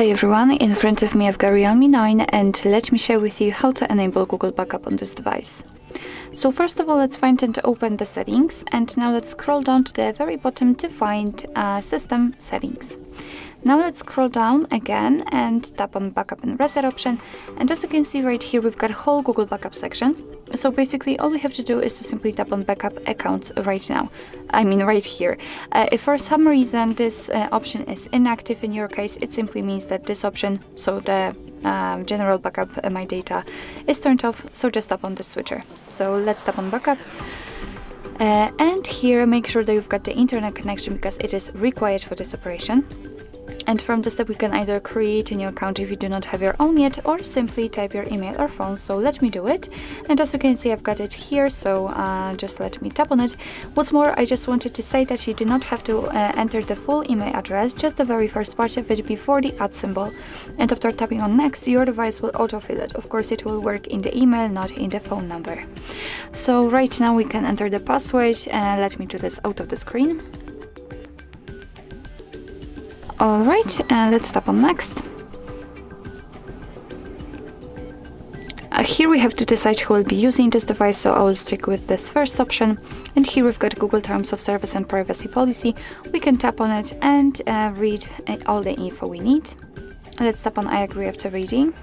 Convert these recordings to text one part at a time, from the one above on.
Hi everyone, in front of me I've got Realme 9 and let me share with you how to enable Google Backup on this device. So first of all, let's find and open the settings, and now let's scroll down to the very bottom to find system settings. Now let's scroll down again and tap on backup and reset option, and as you can see right here we've got a whole Google Backup section. So basically all we have to do is to simply tap on backup accounts right here. If for some reason this option is inactive in your case, it simply means that this option, so the general backup my data, is turned off, so just tap on the switcher. So let's tap on backup. And here make sure that you've got the internet connection because it is required for this operation. And from this step we can either create a new account if you do not have your own yet, or simply type your email or phone. So let me do it, and as you can see I've got it here, so just let me tap on it. What's more, I just wanted to say that you do not have to enter the full email address, just the very first part of it before the at symbol, and after tapping on next your device will autofill it. Of course it will work in the email, not in the phone number. So right now we can enter the password, and let me do this out of the screen. Alright, let's tap on next. Here we have to decide who will be using this device, so I will stick with this first option. And here we've got Google Terms of Service and Privacy Policy. We can tap on it and read all the info we need. Let's tap on I agree after reading.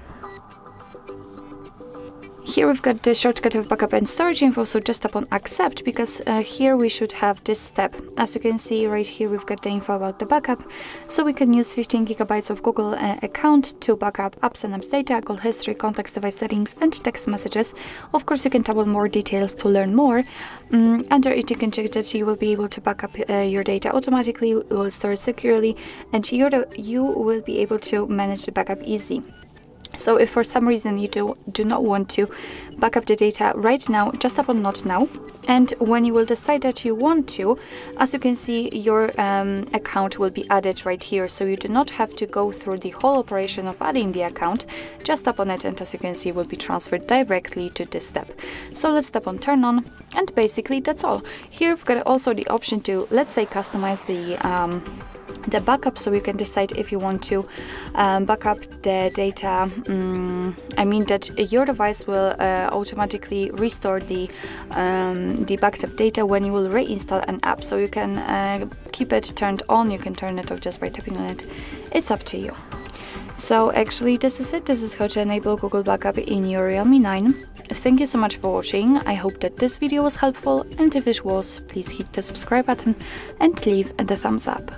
Here we've got the shortcut of backup and storage info, so just tap on accept, because here we should have this step. As you can see right here we've got the info about the backup, so we can use 15 gigabytes of Google account to backup apps and apps data, call history, contacts, device settings and text messages. Of course you can tap on more details to learn more. Under it you can check that you will be able to backup your data automatically, it will store it securely, and you will be able to manage the backup easy. So if for some reason you do not want to back up the data right now, just tap on not now, and when you will decide that you want to, as you can see your account will be added right here, so you do not have to go through the whole operation of adding the account. Just tap on it, and as you can see will be transferred directly to this step. So let's tap on turn on, and basically that's all. Here we've got also the option to, let's say, customize the backup, so you can decide if you want to back up the data, that your device will automatically restore the backed up data when you will reinstall an app. So you can keep it turned on, you can turn it off just by tapping on it, it's up to you. So actually this is it, this is how to enable Google Backup in your Realme 9. Thank you so much for watching, I hope that this video was helpful, and if it was, please hit the subscribe button and leave the thumbs up.